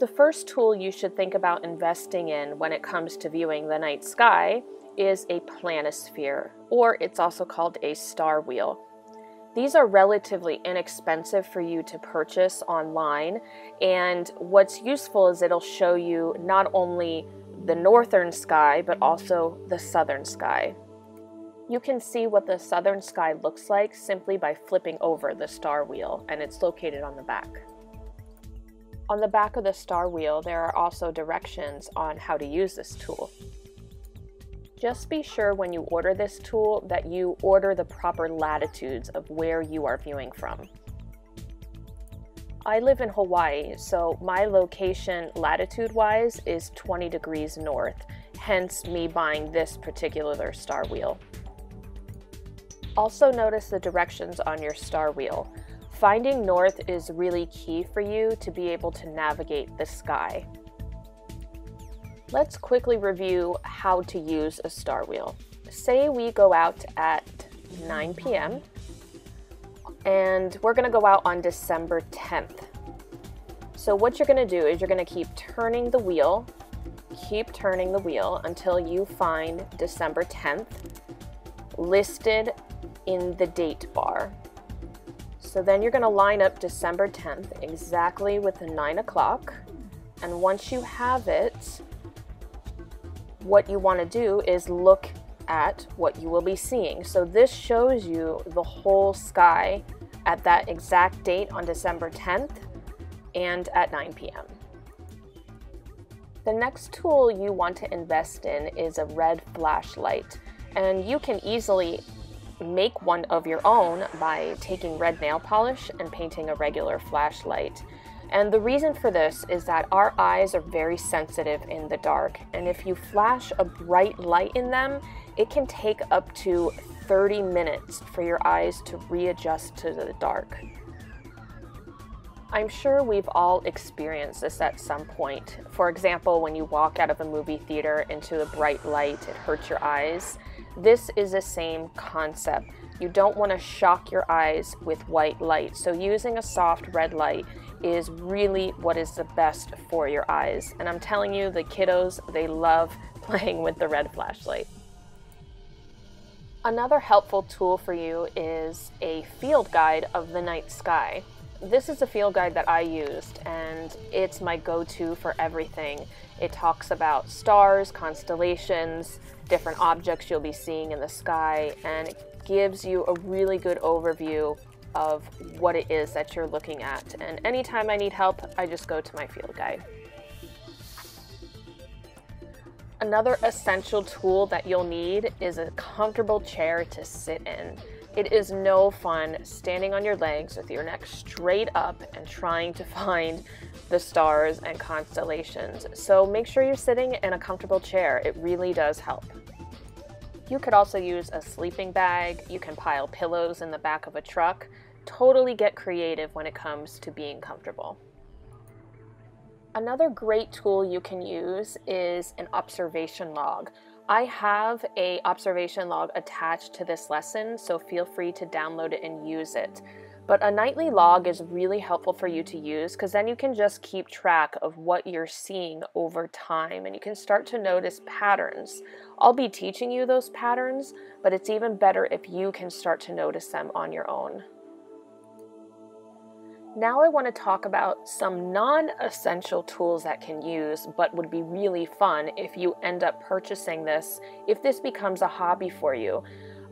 The first tool you should think about investing in when it comes to viewing the night sky is a planisphere, or it's also called a star wheel. These are relatively inexpensive for you to purchase online, and what's useful is it'll show you not only the northern sky, but also the southern sky. You can see what the southern sky looks like simply by flipping over the star wheel, and it's located on the back. On the back of the star wheel, there are also directions on how to use this tool. Just be sure when you order this tool that you order the proper latitudes of where you are viewing from. I live in Hawaii, so my location latitude-wise is 20 degrees north, hence me buying this particular star wheel. Also notice the directions on your star wheel. Finding north is really key for you to be able to navigate the sky. Let's quickly review how to use a star wheel. Say we go out at 9 p.m. and we're gonna go out on December 10th. So what you're gonna do is you're gonna keep turning the wheel until you find December 10th listed in the date bar. So then you're gonna line up December 10th exactly with the 9 o'clock. And once you have it, what you wanna do is look at what you will be seeing. So this shows you the whole sky at that exact date on December 10th and at 9 p.m. The next tool you want to invest in is a red flashlight, and you can easily make one of your own by taking red nail polish and painting a regular flashlight. And the reason for this is that our eyes are very sensitive in the dark, and if you flash a bright light in them, it can take up to 30 minutes for your eyes to readjust to the dark. I'm sure we've all experienced this at some point. For example, when you walk out of a movie theater into the bright light, it hurts your eyes. This is the same concept. You don't want to shock your eyes with white light, so using a soft red light is really what is the best for your eyes. And I'm telling you, the kiddos, they love playing with the red flashlight. Another helpful tool for you is a field guide of the night sky. This is a field guide that I used, and it's my go-to for everything. It talks about stars, constellations, different objects you'll be seeing in the sky, and it gives you a really good overview of what it is that you're looking at. And anytime I need help, I just go to my field guide. Another essential tool that you'll need is a comfortable chair to sit in. It is no fun standing on your legs with your neck straight up and trying to find the stars and constellations. So make sure you're sitting in a comfortable chair. It really does help. You could also use a sleeping bag. You can pile pillows in the back of a truck. Totally get creative when it comes to being comfortable. Another great tool you can use is an observation log. I have an observation log attached to this lesson, so feel free to download it and use it. But a nightly log is really helpful for you to use, because then you can just keep track of what you're seeing over time, and you can start to notice patterns. I'll be teaching you those patterns, but it's even better if you can start to notice them on your own. Now I want to talk about some non-essential tools that can use, but would be really fun if you end up purchasing this, if this becomes a hobby for you.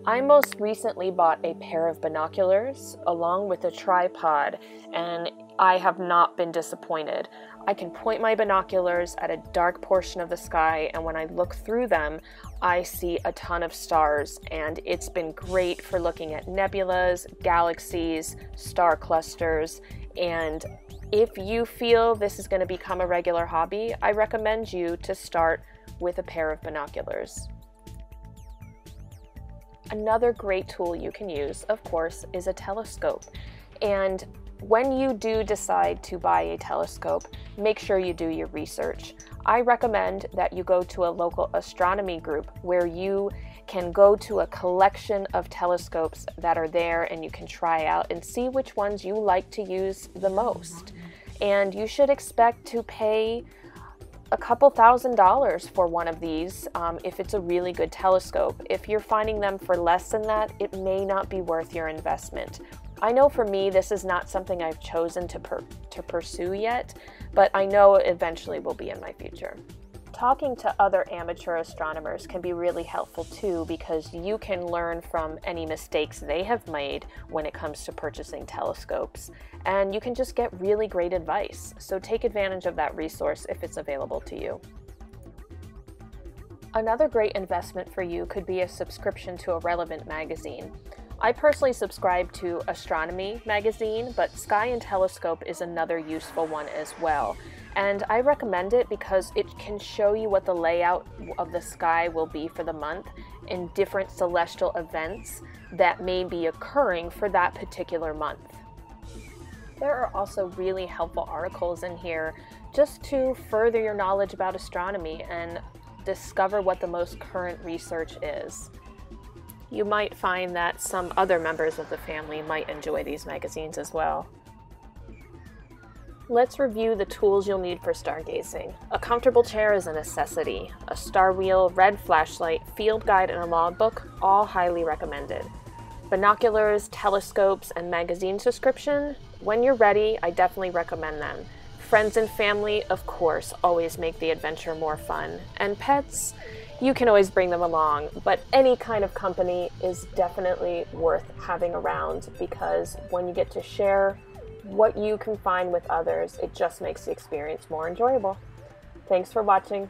I most recently bought a pair of binoculars along with a tripod, and I have not been disappointed. I can point my binoculars at a dark portion of the sky, and when I look through them, I see a ton of stars, and it's been great for looking at nebulas, galaxies, star clusters. And if you feel this is going to become a regular hobby, I recommend you to start with a pair of binoculars. Another great tool you can use, of course, is a telescope. And when you do decide to buy a telescope, make sure you do your research. I recommend that you go to a local astronomy group where you can go to a collection of telescopes that are there, and you can try out and see which ones you like to use the most. and you should expect to pay a couple $1,000s for one of these if it's a really good telescope. If you're finding them for less than that, it may not be worth your investment. I know for me, this is not something I've chosen to pursue yet, but I know it eventually will be in my future. Talking to other amateur astronomers can be really helpful too, because you can learn from any mistakes they have made when it comes to purchasing telescopes, and you can just get really great advice. So take advantage of that resource if it's available to you. Another great investment for you could be a subscription to a relevant magazine. I personally subscribe to Astronomy magazine, but Sky and Telescope is another useful one as well. And I recommend it because it can show you what the layout of the sky will be for the month in different celestial events that may be occurring for that particular month. There are also really helpful articles in here just to further your knowledge about astronomy and discover what the most current research is. You might find that some other members of the family might enjoy these magazines as well. Let's review the tools you'll need for stargazing. A comfortable chair is a necessity. A star wheel, red flashlight, field guide, and a logbook, all highly recommended. Binoculars, telescopes, and magazine subscription, when you're ready, I definitely recommend them. Friends and family, of course, always make the adventure more fun. And pets, you can always bring them along, but any kind of company is definitely worth having around, because when you get to share what you can find with others, it just makes the experience more enjoyable. Thanks for watching.